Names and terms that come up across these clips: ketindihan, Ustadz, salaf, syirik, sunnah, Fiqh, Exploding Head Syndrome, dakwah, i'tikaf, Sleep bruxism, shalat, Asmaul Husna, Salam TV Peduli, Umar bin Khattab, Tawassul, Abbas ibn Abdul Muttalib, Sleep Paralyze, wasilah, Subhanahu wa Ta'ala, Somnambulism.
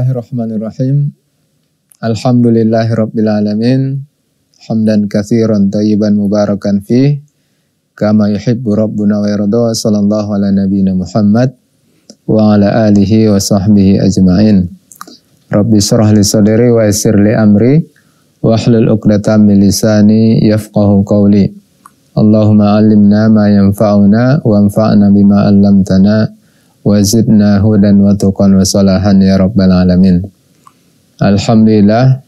Bismillahirrahmanirrahim. Alhamdulillahirabbil alamin. Hamdan katsiran thayyiban mubarakan fi kama yuhibbu rabbuna wa yarda. Sallallahu ala nabiyyina Muhammad wa ala alihi wa sahbihi ajmain. Rabbi shrah li sadri wa yassir li amri wahlul 'uqdatam min lisani yafqahu qawli. Allahumma 'allimna ma yanfa'una wanfa'na bima 'allamtana wa zidna hudan wa tuqan wa salahan ya rabbal alamin. Alhamdulillah,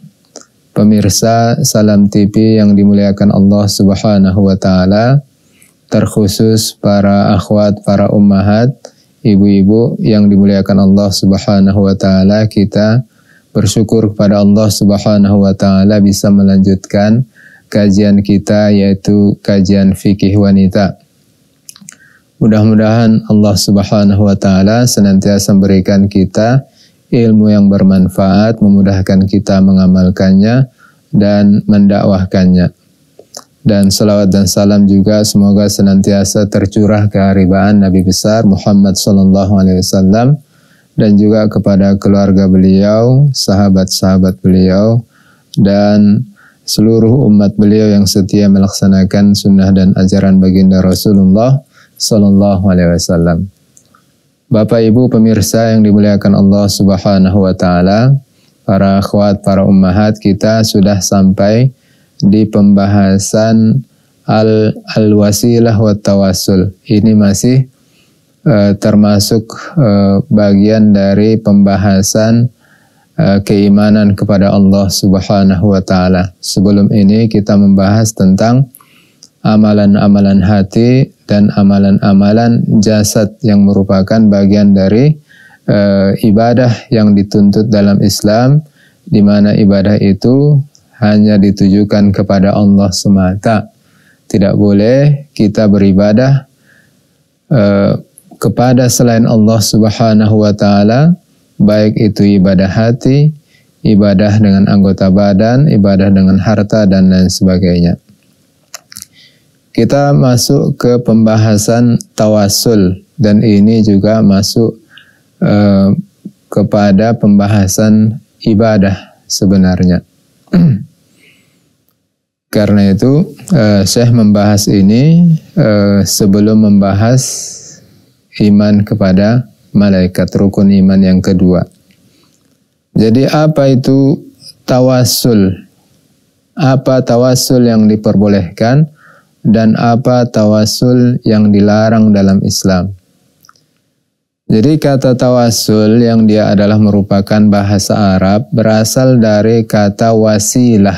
pemirsa Salam TV yang dimuliakan Allah Subhanahu wa taala, terkhusus para akhwat, para ummahat, ibu-ibu yang dimuliakan Allah Subhanahu wa taala, kita bersyukur kepada Allah Subhanahu wa taala bisa melanjutkan kajian kita, yaitu kajian fikih wanita. Mudah-mudahan Allah Subhanahu wa taala senantiasa memberikan kita ilmu yang bermanfaat, memudahkan kita mengamalkannya dan mendakwahkannya. Dan salawat dan salam juga semoga senantiasa tercurah keharibaan Nabi besar Muhammad sallallahu alaihi wasallam dan juga kepada keluarga beliau, sahabat-sahabat beliau dan seluruh umat beliau yang setia melaksanakan sunnah dan ajaran baginda Rasulullah sallallahu alaihi wasallam. Bapak Ibu pemirsa yang dimuliakan Allah Subhanahu wa taala, para akhwat, para ummahat, kita sudah sampai di pembahasan al-wasilah wa tawassul. Ini masih termasuk bagian dari pembahasan keimanan kepada Allah Subhanahu wa taala. Sebelum ini kita membahas tentang amalan-amalan hati dan amalan-amalan jasad yang merupakan bagian dari ibadah yang dituntut dalam Islam, di mana ibadah itu hanya ditujukan kepada Allah semata. Tidak boleh kita beribadah kepada selain Allah Subhanahu wa taala, baik itu ibadah hati, ibadah dengan anggota badan, ibadah dengan harta dan lain sebagainya. Kita masuk ke pembahasan tawassul dan ini juga masuk kepada pembahasan ibadah sebenarnya. Karena itu Syekh membahas ini sebelum membahas iman kepada malaikat, rukun iman yang kedua. Jadi apa itu tawassul? Apa tawassul yang diperbolehkan? Dan apa tawassul yang dilarang dalam Islam. Jadi kata tawassul yang dia adalah merupakan bahasa Arab berasal dari kata wasilah.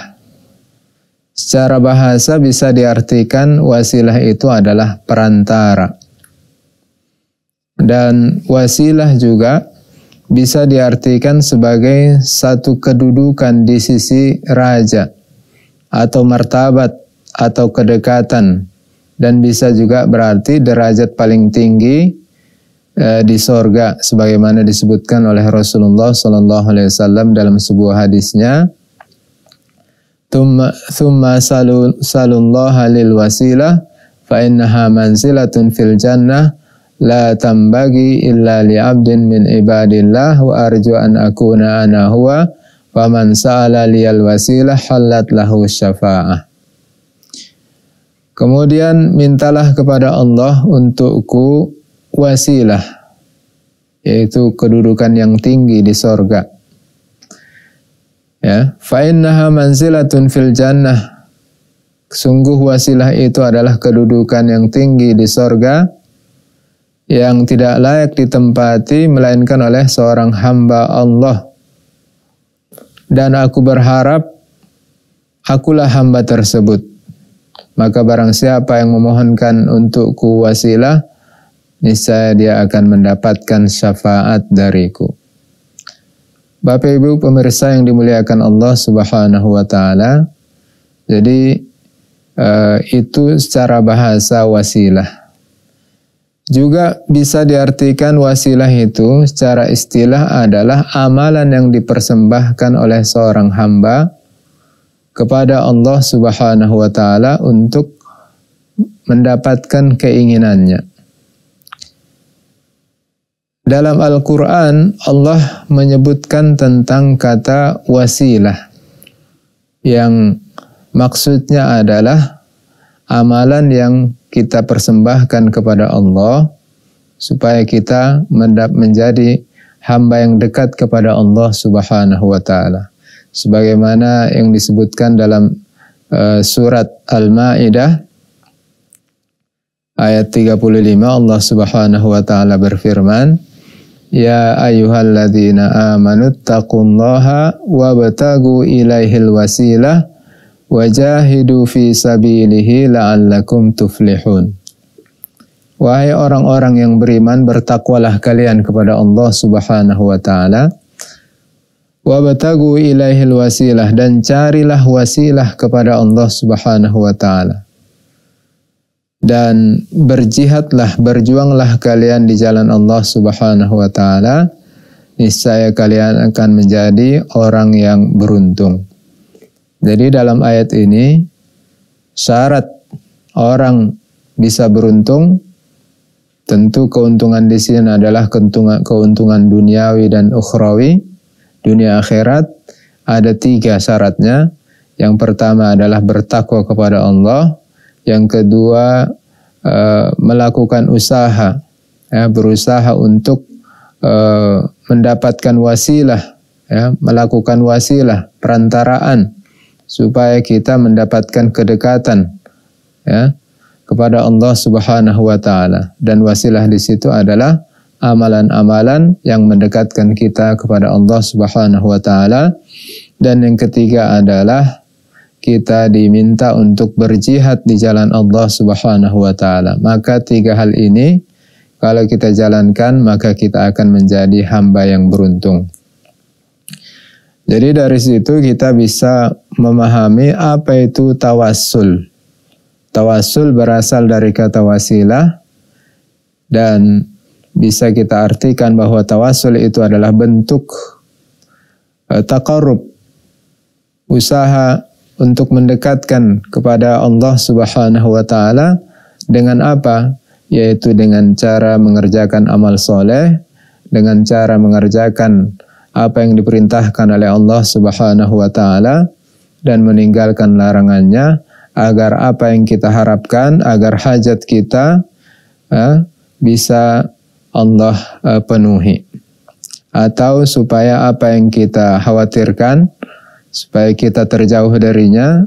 Secara bahasa bisa diartikan wasilah itu adalah perantara. Dan wasilah juga bisa diartikan sebagai satu kedudukan di sisi raja atau martabat atau kedekatan, dan bisa juga berarti derajat paling tinggi di sorga, sebagaimana disebutkan oleh Rasulullah SAW dalam sebuah hadisnya, "Thumma salullaha lil wasilah, fa innaha manzilatun fil jannah, la tambagi illa li'abdin min ibadillah, wa arju an akuna ana huwa, wa man sa'ala liyal wasilah, halat lahu syafa'ah." Kemudian mintalah kepada Allah untukku wasilah, yaitu kedudukan yang tinggi di sorga. Ya, fa innaha manzilatun fil jannah. Sungguh wasilah itu adalah kedudukan yang tinggi di sorga, yang tidak layak ditempati melainkan oleh seorang hamba Allah. Dan aku berharap akulah hamba tersebut. Maka barang siapa yang memohonkan untukku wasilah, niscaya dia akan mendapatkan syafaat dariku. Bapak Ibu pemirsa yang dimuliakan Allah Subhanahu wa taala. Jadi itu secara bahasa wasilah. Juga bisa diartikan wasilah itu secara istilah adalah amalan yang dipersembahkan oleh seorang hamba kepada Allah Subhanahu wa taala untuk mendapatkan keinginannya. Dalam Al-Quran, Allah menyebutkan tentang kata wasilah, yang maksudnya adalah amalan yang kita persembahkan kepada Allah supaya kita menjadi hamba yang dekat kepada Allah Subhanahu wa Ta'ala. Sebagaimana yang disebutkan dalam surat Al-Ma'idah ayat 35, Allah Subhanahu wa Ta'ala berfirman, "Ya ayyuhalladzina amanuttaqullaha wabtagu ilaihil wasilah wajahidu fi sabilihi la'allakum tuflihun." Wahai orang-orang yang beriman, bertakwalah kalian kepada Allah Subhanahu wa Ta'ala. Wabtagu ilaihil wasilah, dan carilah wasilah kepada Allah Subhanahu wa Ta'ala. Dan berjihadlah, berjuanglah kalian di jalan Allah Subhanahu wa Ta'ala, niscaya kalian akan menjadi orang yang beruntung. Jadi dalam ayat ini, syarat orang bisa beruntung, tentu keuntungan di sini adalah keuntungan duniawi dan ukhrawi, dunia akhirat. Ada tiga syaratnya. Yang pertama adalah bertakwa kepada Allah. Yang kedua, melakukan usaha, ya, berusaha untuk mendapatkan wasilah, ya, melakukan wasilah, perantaraan, supaya kita mendapatkan kedekatan, ya, kepada Allah Subhanahu wa Ta'ala. Dan wasilah di situ adalah amalan-amalan yang mendekatkan kita kepada Allah Subhanahu wa Ta'ala. Dan yang ketiga adalah kita diminta untuk berjihad di jalan Allah Subhanahu wa Ta'ala. Maka tiga hal ini kalau kita jalankan, maka kita akan menjadi hamba yang beruntung. Jadi dari situ kita bisa memahami apa itu tawassul. Tawassul berasal dari kata wasilah, dan bisa kita artikan bahwa tawassul itu adalah bentuk taqarrub, usaha untuk mendekatkan kepada Allah Subhanahu wa Ta'ala. Dengan apa? Yaitu dengan cara mengerjakan amal soleh, dengan cara mengerjakan apa yang diperintahkan oleh Allah Subhanahu wa Ta'ala, dan meninggalkan larangannya, agar apa yang kita harapkan, agar hajat kita bisa Allah penuhi, atau supaya apa yang kita khawatirkan, supaya kita terjauh darinya,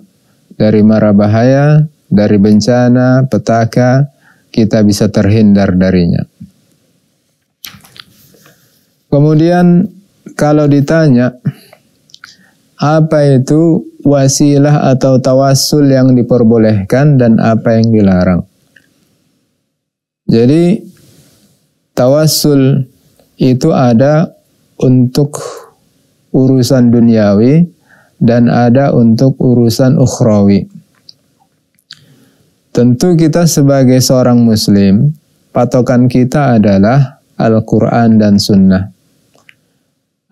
dari mara bahaya, dari bencana, petaka, kita bisa terhindar darinya. Kemudian kalau ditanya apa itu wasilah atau tawassul yang diperbolehkan dan apa yang dilarang. Jadi tawassul itu ada untuk urusan duniawi dan ada untuk urusan ukhrawi. Tentu kita sebagai seorang muslim, patokan kita adalah Al-Quran dan Sunnah.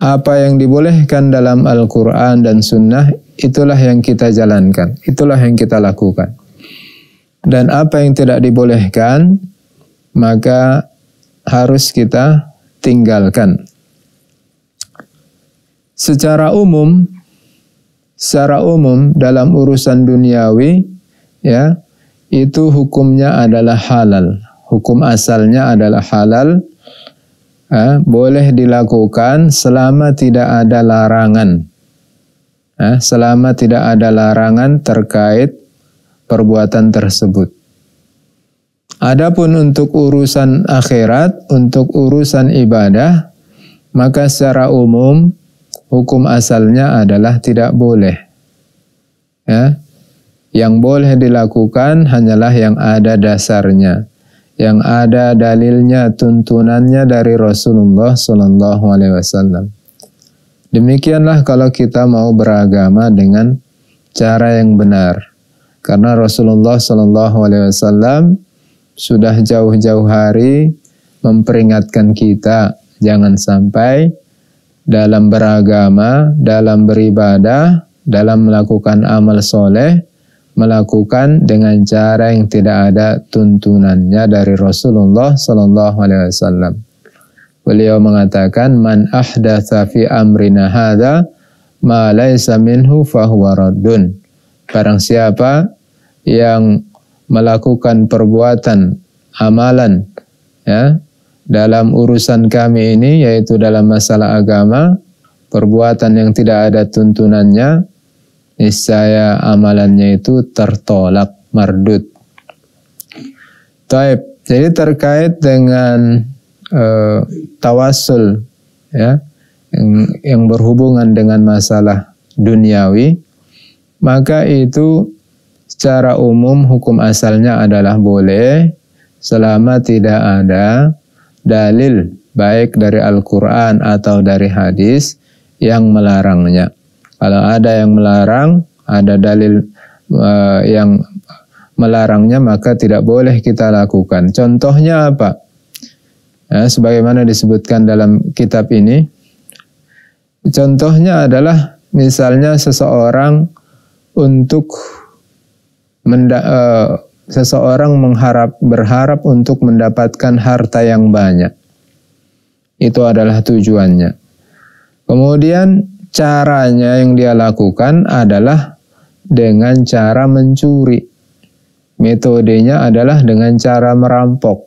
Apa yang dibolehkan dalam Al-Quran dan Sunnah, itulah yang kita jalankan, itulah yang kita lakukan. Dan apa yang tidak dibolehkan, maka harus kita tinggalkan. Secara umum dalam urusan duniawi, ya, itu hukumnya adalah halal. Hukum asalnya adalah halal, boleh dilakukan selama tidak ada larangan. Selama tidak ada larangan terkait perbuatan tersebut. Adapun untuk urusan akhirat, untuk urusan ibadah, maka secara umum hukum asalnya adalah tidak boleh. Ya. Yang boleh dilakukan hanyalah yang ada dasarnya, yang ada dalilnya, tuntunannya dari Rasulullah SAW. Demikianlah kalau kita mau beragama dengan cara yang benar, karena Rasulullah SAW sudah jauh-jauh hari memperingatkan kita, jangan sampai dalam beragama, dalam beribadah, dalam melakukan amal soleh, melakukan dengan cara yang tidak ada tuntunannya dari Rasulullah SAW. Beliau mengatakan, man ahdatsa fi amrina hadza ma laisa minhu fahuwa raddun. Barang siapa yang melakukan perbuatan, amalan, ya, dalam urusan kami ini, yaitu dalam masalah agama, perbuatan yang tidak ada tuntunannya, niscaya amalannya itu tertolak, mardud. Taib. Jadi terkait dengan tawassul, ya, yang berhubungan dengan masalah duniawi, maka itu secara umum hukum asalnya adalah boleh selama tidak ada dalil baik dari Al-Quran atau dari hadis yang melarangnya. Kalau ada yang melarang, ada dalil yang melarangnya, maka tidak boleh kita lakukan. Contohnya apa? Ya, sebagaimana disebutkan dalam kitab ini, contohnya adalah misalnya seseorang berharap untuk mendapatkan harta yang banyak. Itu adalah tujuannya. Kemudian caranya yang dia lakukan adalah dengan cara mencuri. Metodenya adalah dengan cara merampok.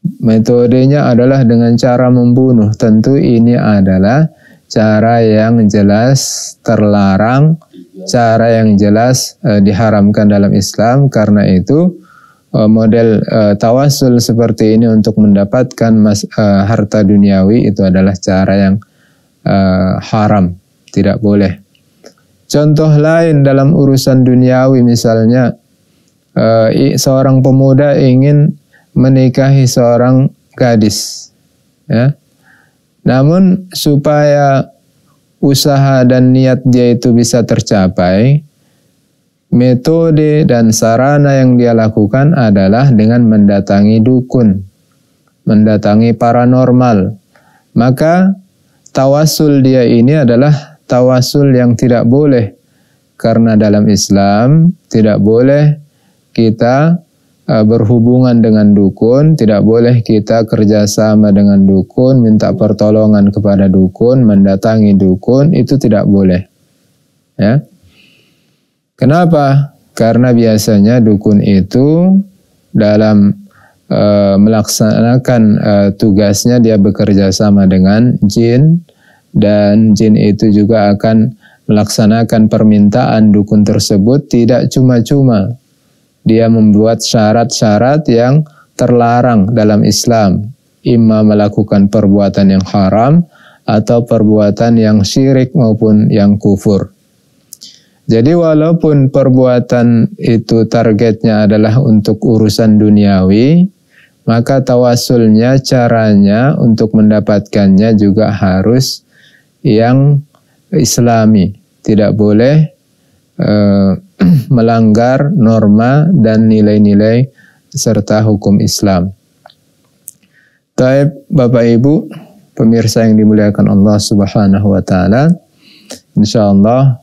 Metodenya adalah dengan cara membunuh. Tentu ini adalah cara yang jelas terlarang, cara yang jelas diharamkan dalam Islam. Karena itu model tawassul seperti ini untuk mendapatkan harta duniawi itu adalah cara yang haram, tidak boleh. Contoh lain dalam urusan duniawi, misalnya seorang pemuda ingin menikahi seorang gadis, ya. Namun supaya usaha dan niat dia itu bisa tercapai, metode dan sarana yang dia lakukan adalah dengan mendatangi dukun, mendatangi paranormal. Maka tawassul dia ini adalah tawassul yang tidak boleh, karena dalam Islam tidak boleh kita berhubungan dengan dukun, tidak boleh kita kerjasama dengan dukun, minta pertolongan kepada dukun, mendatangi dukun, itu tidak boleh. Ya. Kenapa? Karena biasanya dukun itu dalam melaksanakan tugasnya dia bekerja sama dengan jin, dan jin itu juga akan melaksanakan permintaan dukun tersebut tidak cuma-cuma. Dia membuat syarat-syarat yang terlarang dalam Islam, imma melakukan perbuatan yang haram atau perbuatan yang syirik maupun yang kufur. Jadi walaupun perbuatan itu targetnya adalah untuk urusan duniawi, maka tawassulnya, caranya untuk mendapatkannya juga harus yang Islami. Tidak boleh melanggar norma dan nilai-nilai serta hukum Islam. Baik, Bapak Ibu, pemirsa yang dimuliakan Allah Subhanahu wa taala. Insyaallah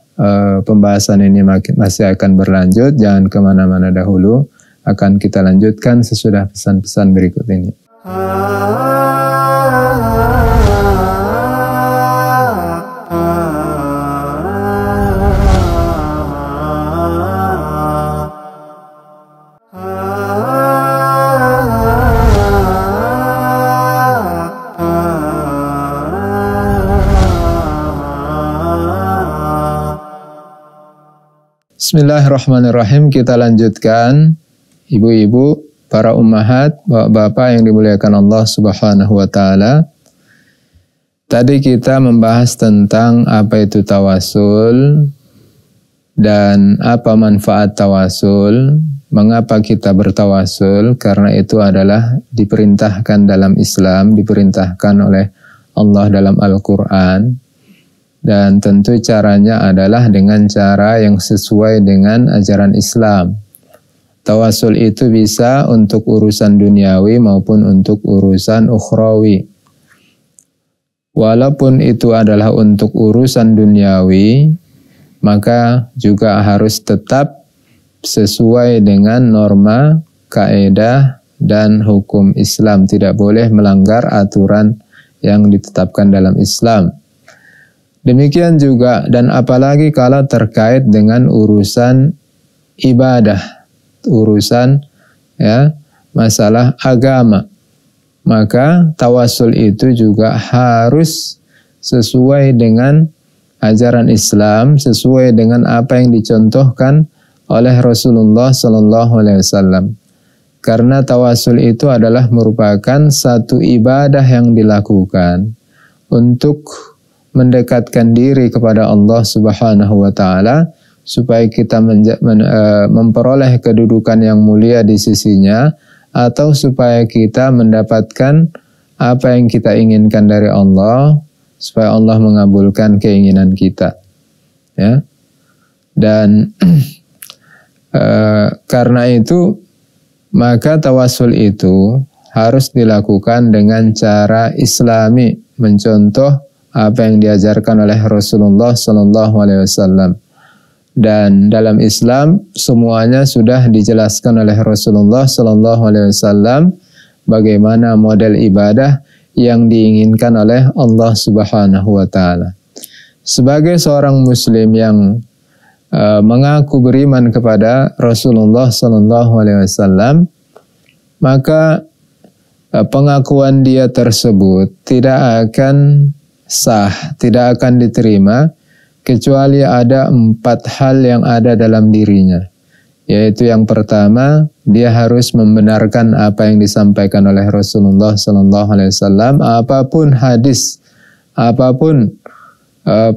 pembahasan ini masih akan berlanjut, jangan kemana-mana dahulu, akan kita lanjutkan sesudah pesan-pesan berikut ini. Bismillahirrahmanirrahim. Kita lanjutkan, ibu-ibu, para ummahat, bapak-bapak yang dimuliakan Allah Subhanahu wa taala. Tadi kita membahas tentang apa itu tawassul dan apa manfaat tawassul, mengapa kita bertawassul, karena itu adalah diperintahkan dalam Islam, diperintahkan oleh Allah dalam Al-Qur'an. Dan tentu caranya adalah dengan cara yang sesuai dengan ajaran Islam. Tawassul itu bisa untuk urusan duniawi maupun untuk urusan ukhrawi. Walaupun itu adalah untuk urusan duniawi, maka juga harus tetap sesuai dengan norma, kaedah, dan hukum Islam. Tidak boleh melanggar aturan yang ditetapkan dalam Islam. Demikian juga dan apalagi kalau terkait dengan urusan ibadah, urusan ya masalah agama. Maka tawassul itu juga harus sesuai dengan ajaran Islam, sesuai dengan apa yang dicontohkan oleh Rasulullah SAW. Karena tawassul itu adalah merupakan satu ibadah yang dilakukan untuk mendekatkan diri kepada Allah Subhanahu wa Ta'ala, supaya kita memperoleh kedudukan yang mulia di sisinya, atau supaya kita mendapatkan apa yang kita inginkan dari Allah, supaya Allah mengabulkan keinginan kita, ya. Dan karena itu maka tawassul itu harus dilakukan dengan cara Islami, mencontoh apa yang diajarkan oleh Rasulullah SAW. Dan dalam Islam semuanya sudah dijelaskan oleh Rasulullah SAW bagaimana model ibadah yang diinginkan oleh Allah Subhanahu wa Ta'ala. Sebagai seorang muslim yang mengaku beriman kepada Rasulullah SAW, maka pengakuan dia tersebut tidak akan sah, tidak akan diterima kecuali ada 4 hal yang ada dalam dirinya. Yaitu yang pertama, dia harus membenarkan apa yang disampaikan oleh Rasulullah SAW, apapun hadis, apapun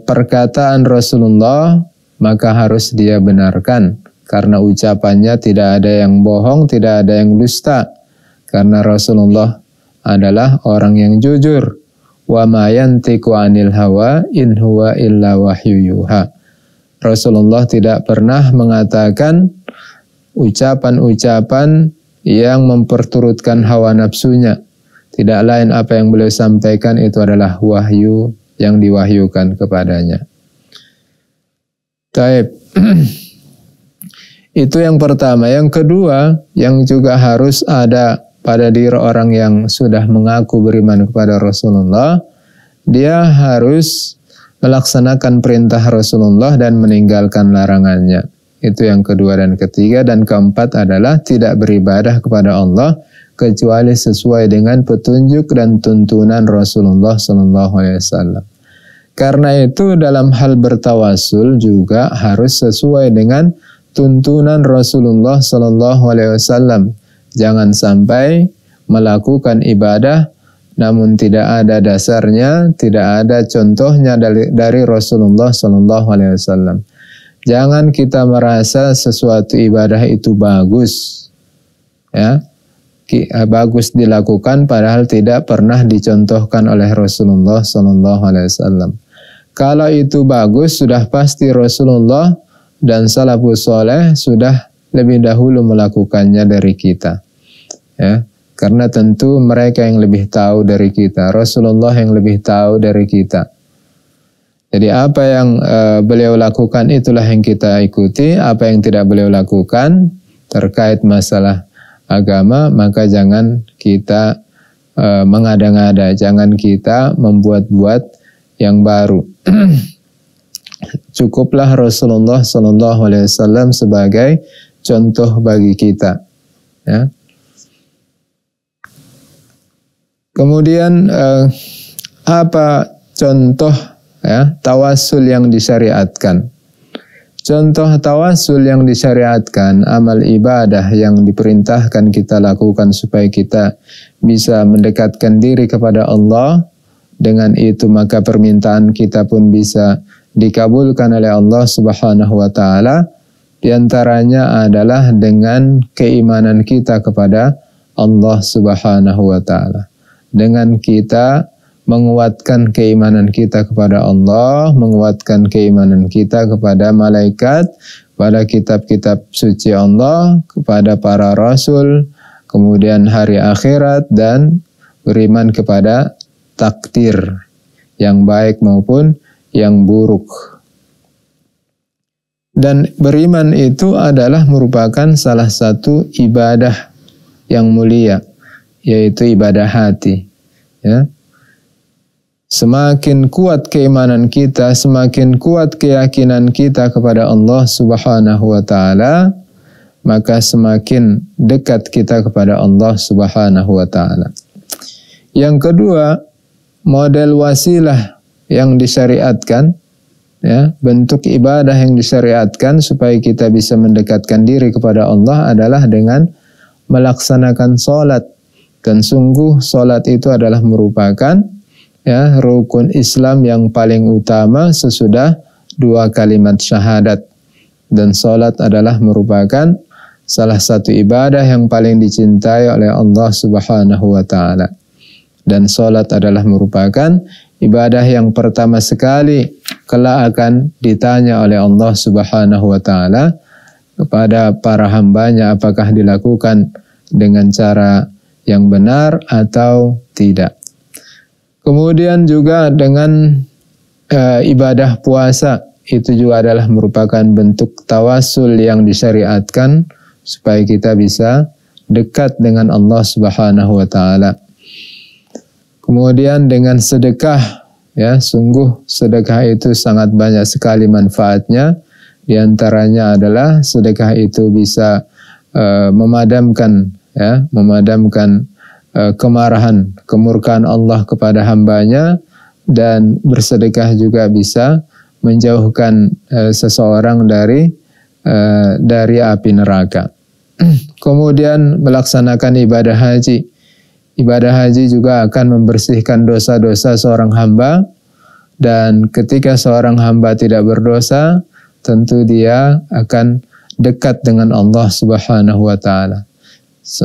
perkataan Rasulullah, maka harus dia benarkan. Karena ucapannya tidak ada yang bohong, tidak ada yang dusta. Karena Rasulullah adalah orang yang jujur. Wa ma yantiqu 'anil hawa in huwa illa wahyu yuha. Rasulullah tidak pernah mengatakan ucapan-ucapan yang memperturutkan hawa nafsunya. Tidak lain apa yang beliau sampaikan itu adalah wahyu yang diwahyukan kepadanya. Taib. Itu yang pertama. Yang kedua, yang juga harus ada pada diri orang yang sudah mengaku beriman kepada Rasulullah, dia harus melaksanakan perintah Rasulullah dan meninggalkan larangannya. Itu yang kedua dan ketiga. Dan keempat adalah tidak beribadah kepada Allah kecuali sesuai dengan petunjuk dan tuntunan Rasulullah SAW. Karena itu dalam hal bertawassul juga harus sesuai dengan tuntunan Rasulullah SAW. Jangan sampai melakukan ibadah namun tidak ada dasarnya, tidak ada contohnya dari Rasulullah SAW. Jangan kita merasa sesuatu ibadah itu bagus, ya, bagus dilakukan padahal tidak pernah dicontohkan oleh Rasulullah SAW. Kalau itu bagus sudah pasti Rasulullah dan salafus saleh sudah lebih dahulu melakukannya dari kita, ya, karena tentu mereka yang lebih tahu dari kita, Rasulullah yang lebih tahu dari kita. Jadi apa yang beliau lakukan itulah yang kita ikuti, apa yang tidak beliau lakukan terkait masalah agama maka jangan kita mengada-ngada, jangan kita membuat-buat yang baru. Cukuplah Rasulullah SAW sebagai contoh bagi kita, ya. Kemudian apa contoh, ya, tawassul yang disyariatkan? Contoh tawassul yang disyariatkan, amal ibadah yang diperintahkan kita lakukan supaya kita bisa mendekatkan diri kepada Allah. Dengan itu maka permintaan kita pun bisa dikabulkan oleh Allah Subhanahu wa Ta'ala. Di antaranya adalah dengan keimanan kita kepada Allah Subhanahu wa Ta'ala. Dengan kita menguatkan keimanan kita kepada Allah, menguatkan keimanan kita kepada malaikat, kepada kitab-kitab suci Allah, kepada para rasul, kemudian hari akhirat, dan beriman kepada takdir yang baik maupun yang buruk. Dan beriman itu adalah merupakan salah satu ibadah yang mulia, yaitu ibadah hati. Ya. Semakin kuat keimanan kita, semakin kuat keyakinan kita kepada Allah Subhanahu wa Ta'ala, maka semakin dekat kita kepada Allah Subhanahu wa Ta'ala. Yang kedua, model wasilah yang disyariatkan, ya, bentuk ibadah yang disyariatkan supaya kita bisa mendekatkan diri kepada Allah adalah dengan melaksanakan sholat. Dan sungguh sholat itu adalah merupakan, ya, rukun Islam yang paling utama sesudah dua kalimat syahadat. Dan sholat adalah merupakan salah satu ibadah yang paling dicintai oleh Allah Subhanahu wa Ta'ala. Dan sholat adalah merupakan ibadah yang pertama sekali kelak akan ditanya oleh Allah Subhanahu wa Ta'ala kepada para hambanya, apakah dilakukan dengan cara yang benar atau tidak. Kemudian juga dengan ibadah puasa, itu juga adalah merupakan bentuk tawassul yang disyariatkan supaya kita bisa dekat dengan Allah Subhanahu wa Ta'ala. Kemudian dengan sedekah, ya, sungguh sedekah itu sangat banyak sekali manfaatnya. Di antaranya adalah sedekah itu bisa memadamkan, ya, memadamkan kemarahan, kemurkaan Allah kepada hambanya, dan bersedekah juga bisa menjauhkan seseorang dari api neraka. Kemudian melaksanakan ibadah haji. Ibadah haji juga akan membersihkan dosa-dosa seorang hamba, dan ketika seorang hamba tidak berdosa, tentu dia akan dekat dengan Allah Subhanahu wa Ta'ala.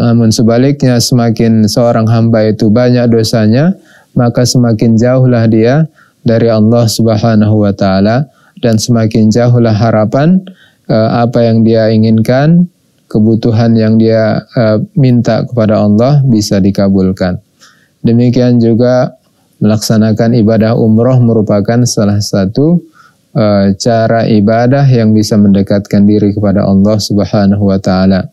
Namun sebaliknya, semakin seorang hamba itu banyak dosanya, maka semakin jauhlah dia dari Allah Subhanahu wa Ta'ala, dan semakin jauhlah harapan apa yang dia inginkan, kebutuhan yang dia minta kepada Allah bisa dikabulkan. Demikian juga melaksanakan ibadah umroh merupakan salah satu cara ibadah yang bisa mendekatkan diri kepada Allah Subhanahu wa Ta'ala.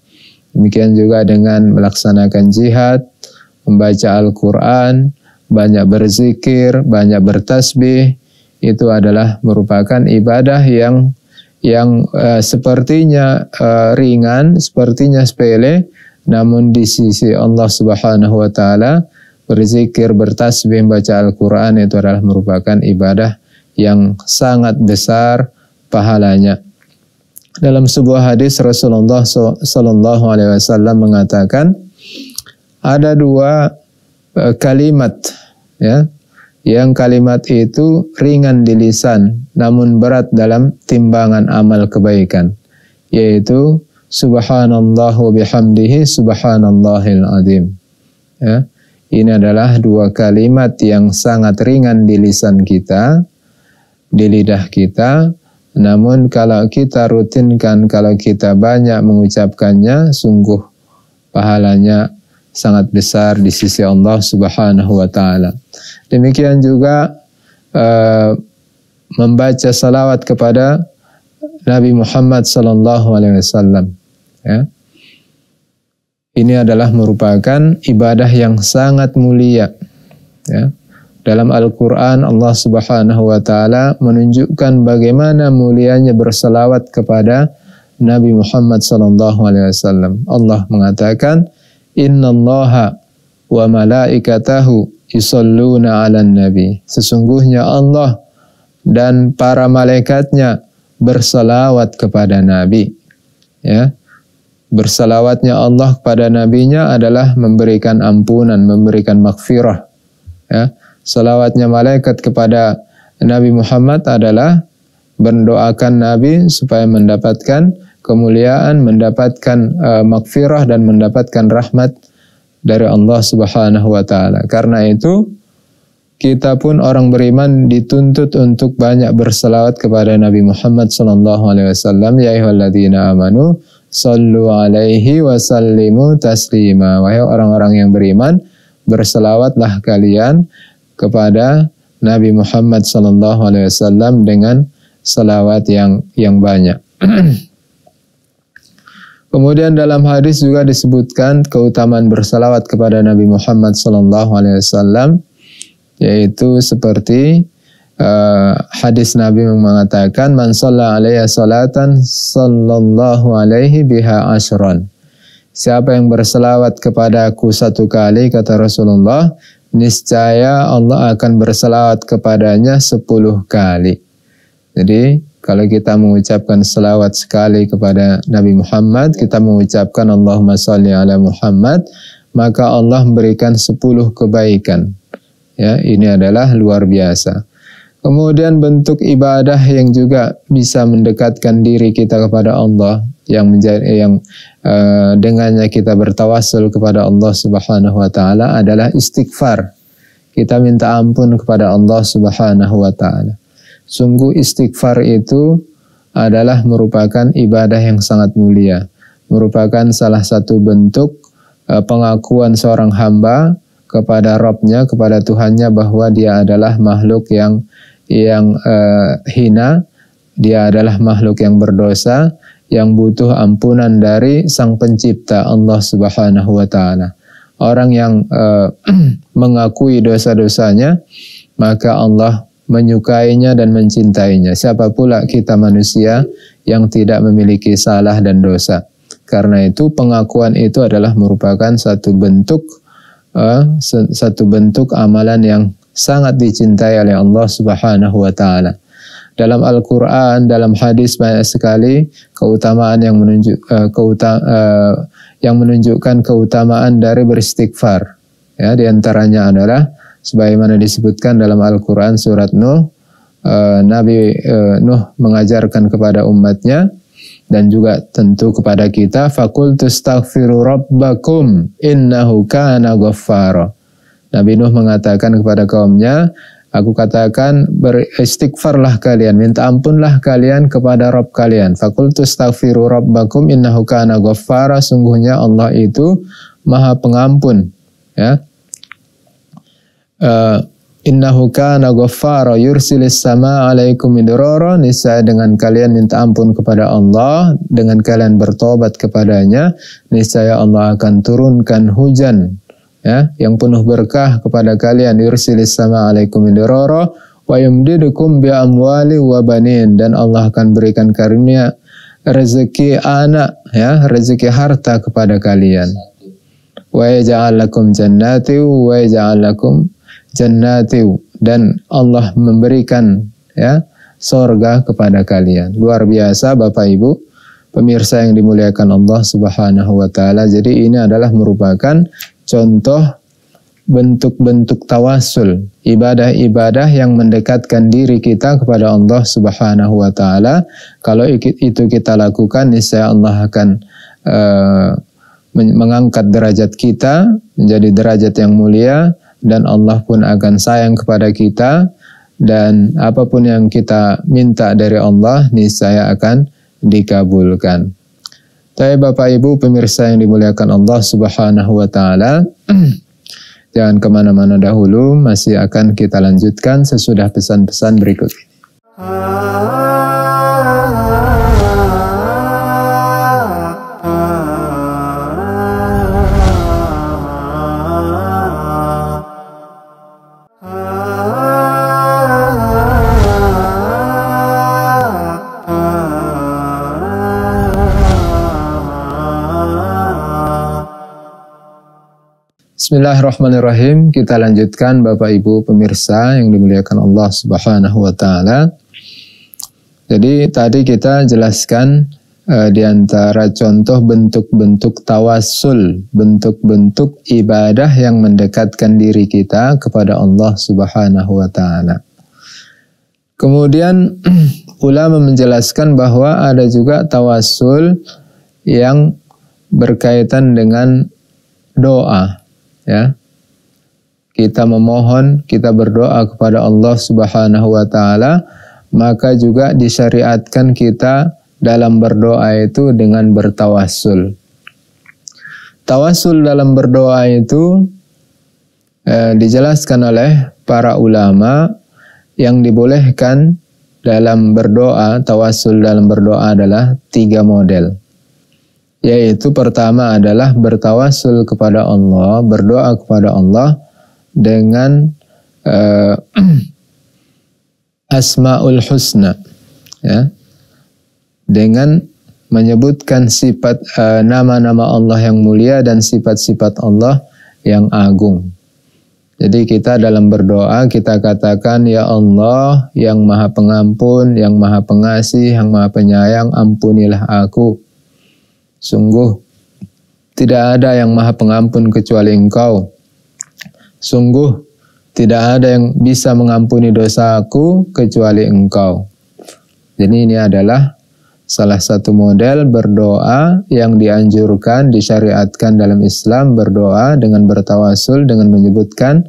Demikian juga dengan melaksanakan jihad, membaca Al-Quran, banyak berzikir, banyak bertasbih, itu adalah merupakan ibadah yang sepertinya ringan, sepertinya sepele, namun di sisi Allah Subhanahu wa Ta'ala, berzikir, bertasbih, membaca Al-Quran itu adalah merupakan ibadah yang sangat besar pahalanya. Dalam sebuah hadis, Rasulullah SAW mengatakan, ada dua kalimat, ya, yang kalimat itu ringan di lisan namun berat dalam timbangan amal kebaikan, yaitu subhanallah wa bihamdihi subhanallahil azim. Ya, ini adalah dua kalimat yang sangat ringan di lisan kita, di lidah kita. Namun kalau kita rutinkan, kalau kita banyak mengucapkannya, sungguh pahalanya sangat besar di sisi Allah Subhanahu wa Ta'ala. Demikian juga membaca salawat kepada Nabi Muhammad sallallahu alaihi wasallam. Ya. Ini adalah merupakan ibadah yang sangat mulia. Ya. Dalam Al-Quran, Allah Subhanahu wa Ta'ala menunjukkan bagaimana mulianya berselawat kepada Nabi Muhammad SAW. Allah mengatakan, Innallaha wa malaikatahu yusalluna 'alan nabi. Sesungguhnya Allah dan para malaikatnya berselawat kepada Nabi. Ya. Berselawatnya Allah kepada Nabinya adalah memberikan ampunan, memberikan maghfirah. Ya. Salawatnya malaikat kepada Nabi Muhammad adalah mendoakan Nabi supaya mendapatkan kemuliaan, mendapatkan maghfirah, dan mendapatkan rahmat dari Allah Subhanahu wa Ta'ala. Karena itu, kita pun orang beriman dituntut untuk banyak berselawat kepada Nabi Muhammad sallallahu alaihi wasallam. Ya ayyuhalladzina amanu sallu alaihi wa sallimu taslima. Wahai orang-orang yang beriman, berselawatlah kalian kepada Nabi Muhammad SAW dengan selawat yang banyak. Kemudian dalam hadis juga disebutkan keutamaan bersalawat kepada Nabi Muhammad SAW, yaitu seperti hadis Nabi mengatakan, "Man shalla alaihi salatan sallallahu alaihi biha ashron." Siapa yang berselawat kepadaku satu kali, kata Rasulullah, niscaya Allah akan berselawat kepadanya 10 kali. Jadi kalau kita mengucapkan selawat sekali kepada Nabi Muhammad, kita mengucapkan Allahumma sholli ala Muhammad, maka Allah memberikan 10 kebaikan. Ya, ini adalah luar biasa. Kemudian bentuk ibadah yang juga bisa mendekatkan diri kita kepada Allah, yang dengannya kita bertawassul kepada Allah Subhanahu wa taala adalah istighfar. Kita minta ampun kepada Allah Subhanahu wa taala. Sungguh istighfar itu adalah merupakan ibadah yang sangat mulia. Merupakan salah satu bentuk pengakuan seorang hamba kepada Rabbnya, kepada Tuhannya, bahwa dia adalah makhluk yang hina, dia adalah makhluk yang berdosa, yang butuh ampunan dari Sang Pencipta Allah Subhanahu wa taala. Orang yang mengakui dosa-dosanya, maka Allah menyukainya dan mencintainya. Siapa pula kita manusia yang tidak memiliki salah dan dosa. Karena itu pengakuan itu adalah merupakan satu bentuk amalan yang sangat dicintai oleh Allah Subhanahu wa taala. Dalam Al-Qur'an, dalam hadis banyak sekali keutamaan yang menunjukkan keutamaan dari beristighfar. Ya, di antaranya adalah sebagaimana disebutkan dalam Al-Qur'an surat Nuh, Nabi Nuh mengajarkan kepada umatnya dan juga tentu kepada kita, faqultu astaghfiru rabbakum innahu kana ghaffara. Nabi Nuh mengatakan kepada kaumnya, aku katakan beristighfarlah kalian, minta ampunlah kalian kepada Rabb kalian. Faqultu astaghfiru rabbakum innahu kana ghaffara, sungguhnya Allah itu Maha Pengampun, ya. Innahu kana ghaffara yursilis sama alaikum midrara, niscaya dengan kalian minta ampun kepada Allah, dengan kalian bertobat kepadanya, niscaya Allah akan turunkan hujan, ya, yang penuh berkah kepada kalian. Yursilis sama alaikum midrara wa yumdidukum bi amwali wa banin, dan Allah akan berikan karunia rezeki anak, ya, rezeki harta kepada kalian. Wa yaj'al lakum jannati wa yaj'al lakum jannati, dan Allah memberikan, ya, sorga kepada kalian. Luar biasa Bapak Ibu, pemirsa yang dimuliakan Allah Subhanahu wa taala. Jadi ini adalah merupakan contoh bentuk-bentuk tawassul, ibadah-ibadah yang mendekatkan diri kita kepada Allah Subhanahu wa taala. Kalau itu kita lakukan, niscaya Allah akan mengangkat derajat kita menjadi derajat yang mulia, dan Allah pun akan sayang kepada kita, dan apapun yang kita minta dari Allah niscaya akan dikabulkan. Tapi Bapak Ibu pemirsa yang dimuliakan Allah Subhanahu wa taala, jangan kemana-mana dahulu, masih akan kita lanjutkan sesudah pesan-pesan berikut. Bismillahirrahmanirrahim. Kita lanjutkan Bapak Ibu pemirsa yang dimuliakan Allah Subhanahu wa taala. Jadi tadi kita jelaskan di antara contoh bentuk-bentuk tawassul, bentuk-bentuk ibadah yang mendekatkan diri kita kepada Allah Subhanahu wa taala. Kemudian ulama menjelaskan bahwa ada juga tawassul yang berkaitan dengan doa. Ya, kita memohon, kita berdoa kepada Allah Subhanahu wa taala, maka juga disyariatkan kita dalam berdoa itu dengan bertawassul. Tawassul dalam berdoa itu dijelaskan oleh para ulama yang dibolehkan dalam berdoa. Tawassul dalam berdoa adalah 3 model. Yaitu pertama adalah bertawassul kepada Allah, berdoa kepada Allah dengan Asmaul Husna, ya, dengan menyebutkan sifat nama-nama Allah yang mulia dan sifat-sifat Allah yang agung. Jadi kita dalam berdoa kita katakan, ya Allah yang maha pengampun, yang maha pengasih, yang maha penyayang, ampunilah aku. Sungguh tidak ada yang maha pengampun kecuali Engkau. Sungguh tidak ada yang bisa mengampuni dosaku kecuali Engkau. Jadi ini adalah salah satu model berdoa yang dianjurkan, disyariatkan dalam Islam, berdoa dengan bertawassul, dengan menyebutkan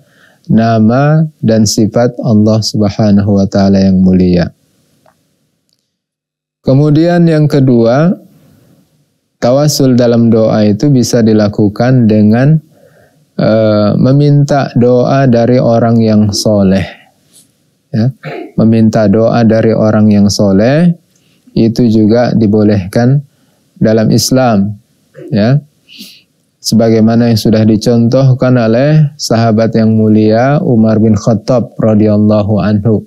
nama dan sifat Allah Subhanahu wa Ta'ala yang mulia. Kemudian yang kedua, tawassul dalam doa itu bisa dilakukan dengan meminta doa dari orang yang soleh. Ya. Meminta doa dari orang yang soleh itu juga dibolehkan dalam Islam. Ya. Sebagaimana yang sudah dicontohkan oleh sahabat yang mulia Umar bin Khattab radhiyallahu anhu.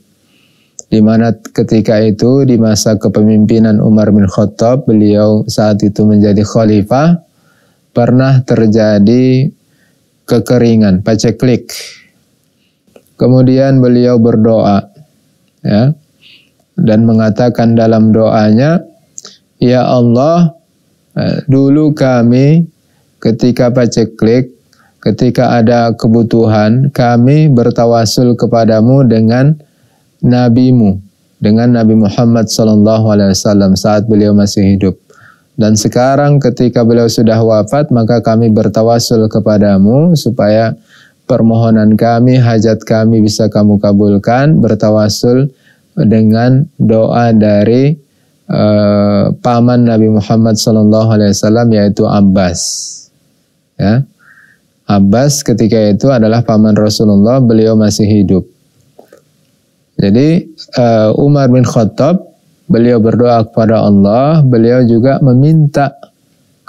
Di mana ketika itu di masa kepemimpinan Umar bin Khattab, beliau saat itu menjadi khalifah, pernah terjadi kekeringan, paceklik. Kemudian beliau berdoa, ya, dan mengatakan dalam doanya, ya Allah, dulu kami ketika paceklik, ketika ada kebutuhan, kami bertawassul kepadamu dengan Nabimu, dengan Nabi Muhammad SAW saat beliau masih hidup. Dan sekarang ketika beliau sudah wafat, maka kami bertawassul kepadamu supaya permohonan kami, hajat kami bisa kamu kabulkan. Bertawassul dengan doa dari paman Nabi Muhammad SAW, yaitu Abbas. Ya. Abbas ketika itu adalah paman Rasulullah, beliau masih hidup. Jadi Umar bin Khattab, beliau berdoa kepada Allah, beliau juga meminta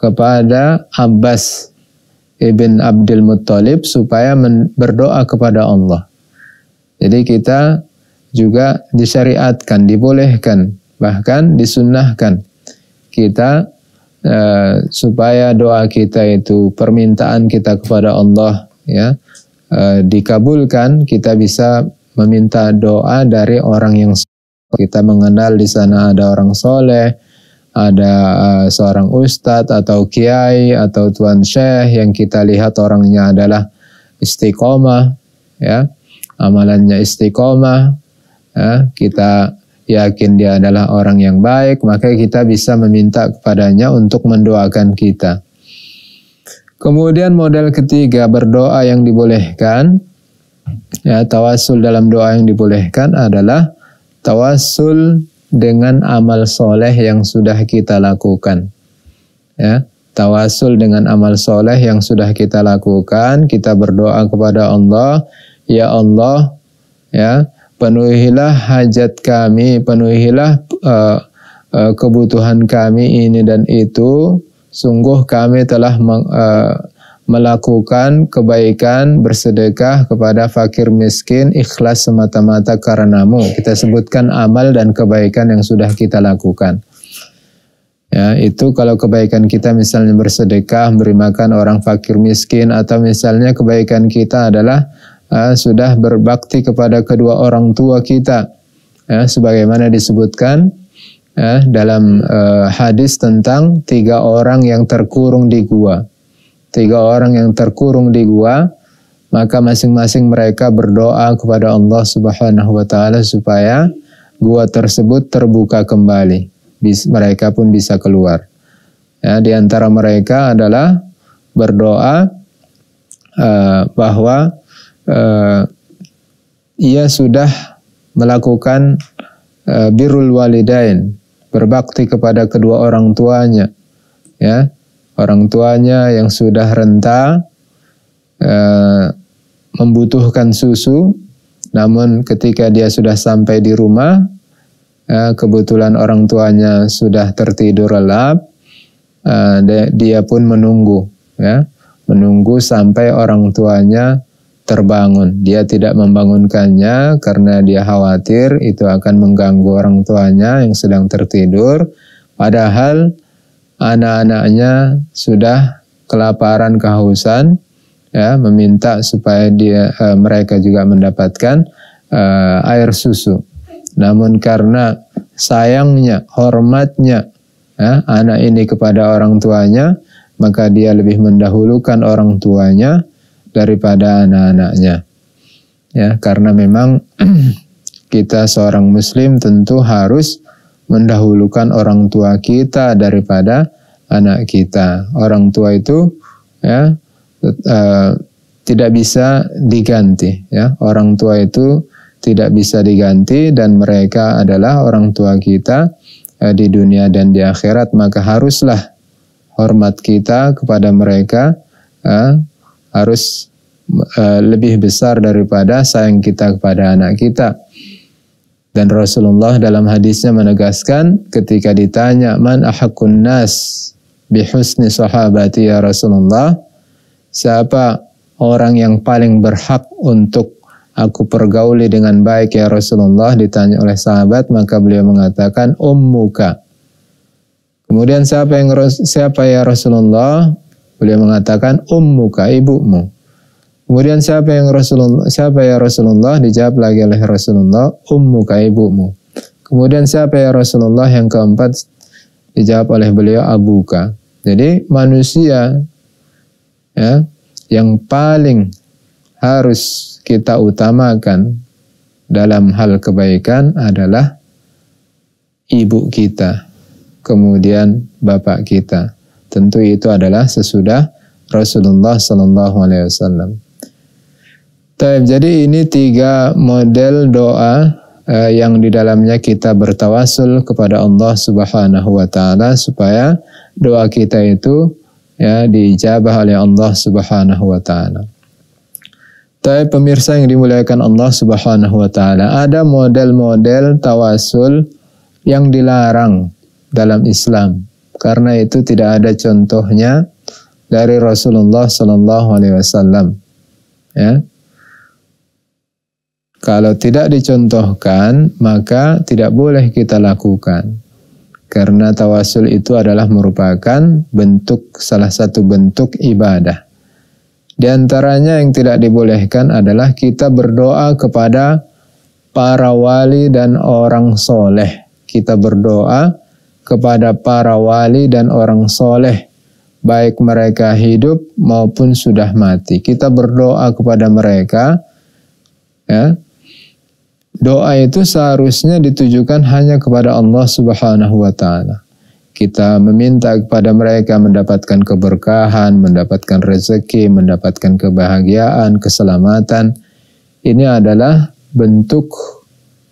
kepada Abbas ibn Abdul Muttalib supaya berdoa kepada Allah. Jadi kita juga disyariatkan, dibolehkan, bahkan disunnahkan kita supaya doa kita itu, permintaan kita kepada Allah, ya, dikabulkan, kita bisa meminta doa dari orang yang soleh. Kita mengenal di sana ada orang soleh, ada seorang ustadz atau kiai atau tuan syekh yang kita lihat orangnya adalah istiqomah, ya, amalannya istiqomah, ya, kita yakin dia adalah orang yang baik, maka kita bisa meminta kepadanya untuk mendoakan kita. Kemudian model ketiga berdoa yang dibolehkan, ya, tawassul dalam doa yang dibolehkan adalah tawassul dengan amal soleh yang sudah kita lakukan. Ya, tawassul dengan amal soleh yang sudah kita lakukan, kita berdoa kepada Allah, ya Allah, ya, penuhilah hajat kami, penuhilah kebutuhan kami ini dan itu. Sungguh kami telah melakukan kebaikan, bersedekah kepada fakir miskin, ikhlas semata-mata karenamu. Kita sebutkan amal dan kebaikan yang sudah kita lakukan. Ya, itu kalau kebaikan kita misalnya bersedekah, memberi makan orang fakir miskin, atau misalnya kebaikan kita adalah sudah berbakti kepada kedua orang tua kita. Ya, sebagaimana disebutkan dalam hadis tentang tiga orang yang terkurung di gua. Tiga orang yang terkurung di gua, maka masing-masing mereka berdoa kepada Allah Subhanahu wa Ta'ala supaya gua tersebut terbuka kembali. Mereka pun bisa keluar. Ya, di antara mereka adalah berdoa bahwa ia sudah melakukan birrul walidain, berbakti kepada kedua orang tuanya. Ya. Orang tuanya yang sudah renta, membutuhkan susu, namun ketika dia sudah sampai di rumah, kebetulan orang tuanya sudah tertidur lelap, dia pun menunggu, ya, menunggu sampai orang tuanya terbangun. Dia tidak membangunkannya karena dia khawatir itu akan mengganggu orang tuanya yang sedang tertidur. Padahal anak-anaknya sudah kelaparan, kehausan, ya, meminta supaya dia mereka juga mendapatkan air susu. Namun karena sayangnya, hormatnya, ya, anak ini kepada orang tuanya, maka dia lebih mendahulukan orang tuanya daripada anak-anaknya, ya, karena memang kita seorang muslim tentu harus mendahulukan orang tua kita daripada anak kita. Orang tua itu, ya, tidak bisa diganti, ya, orang tua itu tidak bisa diganti dan mereka adalah orang tua kita di dunia dan di akhirat, maka haruslah hormat kita kepada mereka harus lebih besar daripada sayang kita kepada anak kita. Dan Rasulullah dalam hadisnya menegaskan ketika ditanya, "Man ahaqqun nas bi husni sahabati ya Rasulullah?" Siapa orang yang paling berhak untuk aku pergauli dengan baik ya Rasulullah? Ditanya oleh sahabat, maka beliau mengatakan, "Ummuka." Kemudian siapa ya Rasulullah? Beliau mengatakan, "Ummuka, ibumu." Kemudian siapa ya Rasulullah? Dijawab lagi oleh Rasulullah, "Ummuka, ibumu." Kemudian siapa ya Rasulullah? Yang keempat dijawab oleh beliau, "Abuka." Jadi manusia, ya, yang paling harus kita utamakan dalam hal kebaikan adalah ibu kita, kemudian bapak kita. Tentu itu adalah sesudah Rasulullah SAW. Jadi ini 3 model doa yang di dalamnya kita bertawasul kepada Allah Subhanahu wa Ta'ala supaya doa kita itu, ya, diijabah oleh Allah Subhanahu wa Ta'ala. Tapi pemirsa yang dimuliakan Allah Subhanahu wa Ta'ala, ada model-model tawasul yang dilarang dalam Islam. Karena itu tidak ada contohnya dari Rasulullah Shallallahu Alaihi Wasallam, ya. Kalau tidak dicontohkan, maka tidak boleh kita lakukan. Karena tawasul itu adalah merupakan bentuk, salah satu bentuk ibadah. Di antaranya yang tidak dibolehkan adalah kita berdoa kepada para wali dan orang soleh. Kita berdoa kepada para wali dan orang soleh, baik mereka hidup maupun sudah mati. Kita berdoa kepada mereka, ya. Doa itu seharusnya ditujukan hanya kepada Allah Subhanahu wa Ta'ala. Kita meminta kepada mereka mendapatkan keberkahan, mendapatkan rezeki, mendapatkan kebahagiaan, keselamatan. Ini adalah bentuk,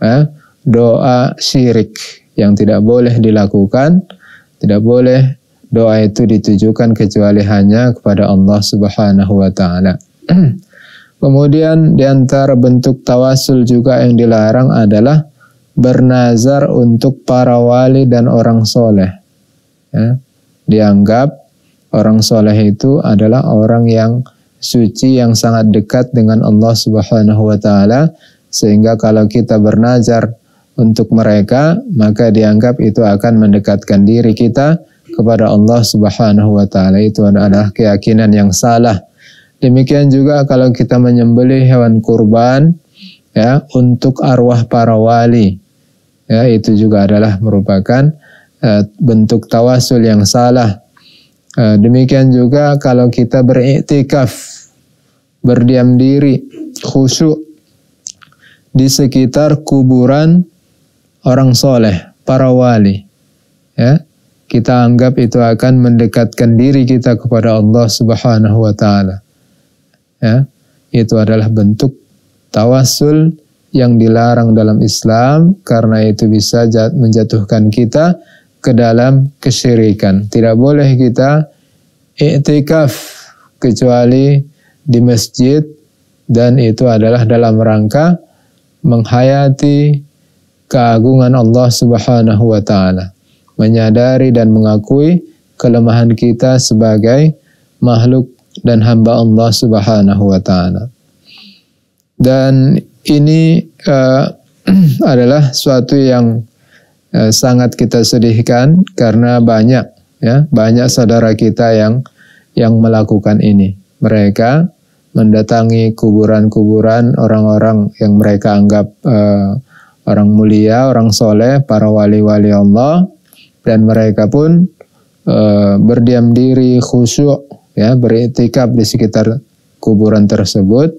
ya, doa syirik yang tidak boleh dilakukan. Tidak boleh doa itu ditujukan kecuali hanya kepada Allah Subhanahu wa Ta'ala. Kemudian di antara bentuk tawasul juga yang dilarang adalah bernazar untuk para wali dan orang soleh, ya. Dianggap orang soleh itu adalah orang yang suci, yang sangat dekat dengan Allah Subhanahu wa Ta'ala, sehingga kalau kita bernazar untuk mereka, maka dianggap itu akan mendekatkan diri kita kepada Allah Subhanahu wa Ta'ala. Itu adalah keyakinan yang salah. Demikian juga kalau kita menyembelih hewan kurban, ya, untuk arwah para wali, ya, itu juga adalah merupakan bentuk tawasul yang salah. Demikian juga kalau kita beriktikaf, berdiam diri, khusyuk di sekitar kuburan orang soleh, para wali, ya. Kita anggap itu akan mendekatkan diri kita kepada Allah Subhanahu wa Ta'ala, ya. Itu adalah bentuk tawasul yang dilarang dalam Islam, karena itu bisa menjatuhkan kita ke dalam kesyirikan. Tidak boleh kita i'tikaf kecuali di masjid, dan itu adalah dalam rangka menghayati keagungan Allah Subhanahu wa Ta'ala, menyadari dan mengakui kelemahan kita sebagai makhluk dan hamba Allah Subhanahu wa Ta'ala. Dan ini adalah suatu yang sangat kita sedihkan, karena banyak banyak saudara kita yang melakukan ini. Mereka mendatangi kuburan-kuburan orang-orang yang mereka anggap orang mulia, orang soleh, para wali-wali Allah, dan mereka pun berdiam diri, khusyuk, beriktikaf di sekitar kuburan tersebut.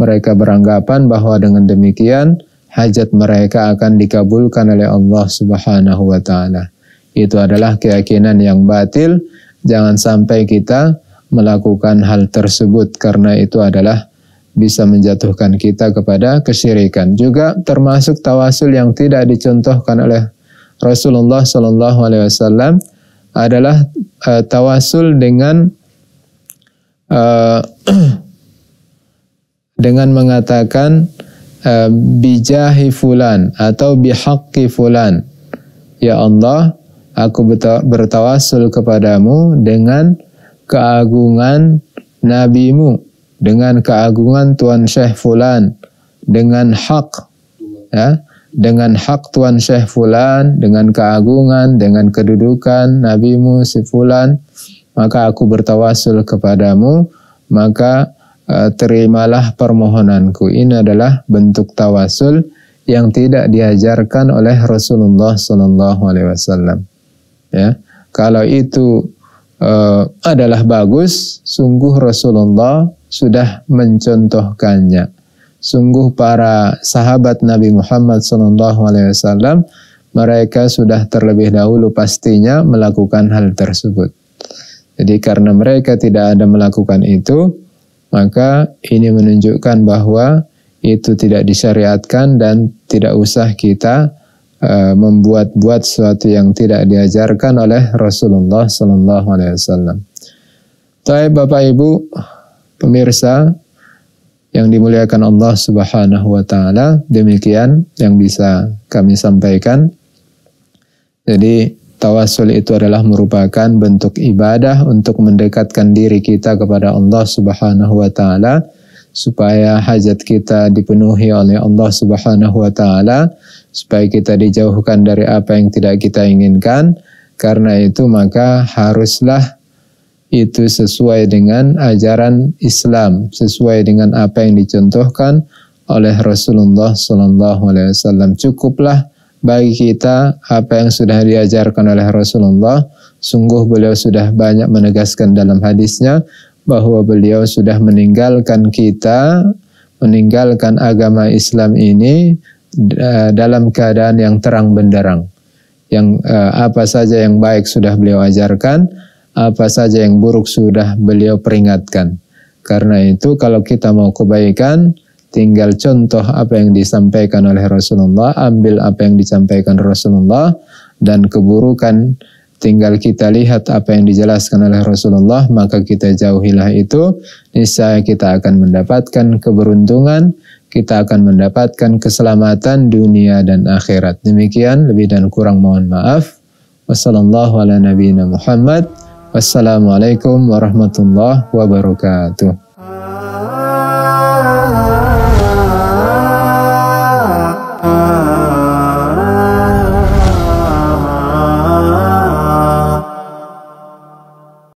Mereka beranggapan bahwa dengan demikian hajat mereka akan dikabulkan oleh Allah Subhanahu wa Ta'ala. Itu adalah keyakinan yang batil. Jangan sampai kita melakukan hal tersebut, karena itu adalah bisa menjatuhkan kita kepada kesyirikan. Juga termasuk tawasul yang tidak dicontohkan oleh Rasulullah SAW adalah tawasul dengan mengatakan bijahi fulan atau bihaqqi fulan, ya Allah, aku bertawasul kepadamu dengan keagungan nabimu, dengan keagungan Tuan Syekh Fulan, dengan hak, dengan hak Tuan Syekh Fulan, dengan keagungan, dengan kedudukan nabimu si Fulan, maka aku bertawasul kepadamu, maka terimalah permohonanku. Ini adalah bentuk tawasul yang tidak diajarkan oleh Rasulullah SAW. Kalau itu adalah bagus, sungguh Rasulullah sudah mencontohkannya. Sungguh para sahabat Nabi Muhammad SAW, mereka sudah terlebih dahulu pastinya melakukan hal tersebut. Jadi karena mereka tidak ada melakukan itu, maka ini menunjukkan bahwa itu tidak disyariatkan dan tidak usah kita membuat-buat sesuatu yang tidak diajarkan oleh Rasulullah SAW. Baik Bapak Ibu, pemirsa yang dimuliakan Allah Subhanahu wa Ta'ala, demikian yang bisa kami sampaikan. Jadi tawasul itu adalah merupakan bentuk ibadah untuk mendekatkan diri kita kepada Allah Subhanahu wa Ta'ala, supaya hajat kita dipenuhi oleh Allah Subhanahu wa Ta'ala, supaya kita dijauhkan dari apa yang tidak kita inginkan. Karena itu maka haruslah itu sesuai dengan ajaran Islam, sesuai dengan apa yang dicontohkan oleh Rasulullah SAW. Cukuplah bagi kita apa yang sudah diajarkan oleh Rasulullah. Sungguh beliau sudah banyak menegaskan dalam hadisnya bahwa beliau sudah meninggalkan kita, meninggalkan agama Islam ini dalam keadaan yang terang benderang. Yang apa saja yang baik sudah beliau ajarkan, apa saja yang buruk sudah beliau peringatkan. Karena itu kalau kita mau kebaikan, tinggal contoh apa yang disampaikan oleh Rasulullah, ambil apa yang disampaikan Rasulullah, dan keburukan tinggal kita lihat apa yang dijelaskan oleh Rasulullah, maka kita jauhilah itu. Niscaya kita akan mendapatkan keberuntungan, kita akan mendapatkan keselamatan dunia dan akhirat. Demikian, lebih dan kurang mohon maaf. Wassalamualaikum warahmatullahi wabarakatuh.